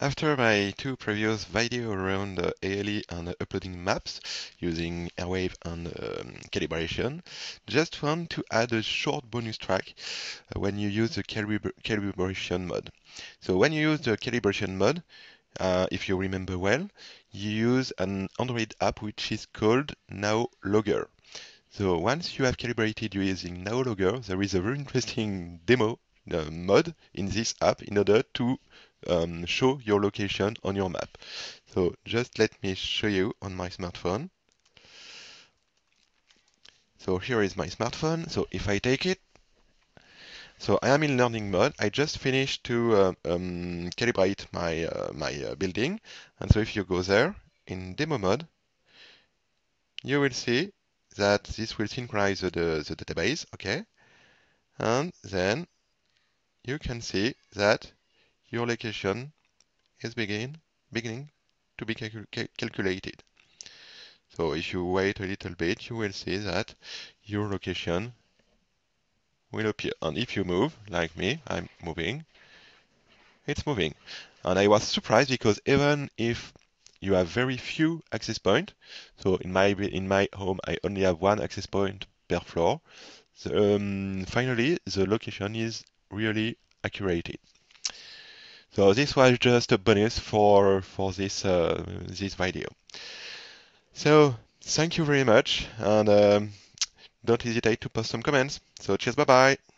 After my two previous videos around ALE and uploading maps using Airwave and calibration, just want to add a short bonus track when you use the calibration mode. So when you use the calibration mode, if you remember well, you use an Android app which is called Nao Logger. So once you have calibrated using Nao Logger, there is a very interesting demo mode in this app in order to show your location on your map. So just let me show you on my smartphone. So here is my smartphone. So if I take it, so I am in learning mode. I just finished to calibrate my building. And so if you go there in demo mode, you will see that this will synchronize the database, okay? And then you can see that your location is beginning to be calculated. So if you wait a little bit, you will see that your location will appear. And if you move, like me, I'm moving, it's moving. And I was surprised because even if you have very few access points, so in my home I only have one access point per floor, so, finally the location is really accurate. So this was just a bonus for this this video. So thank you very much, and don't hesitate to post some comments. So cheers, bye bye.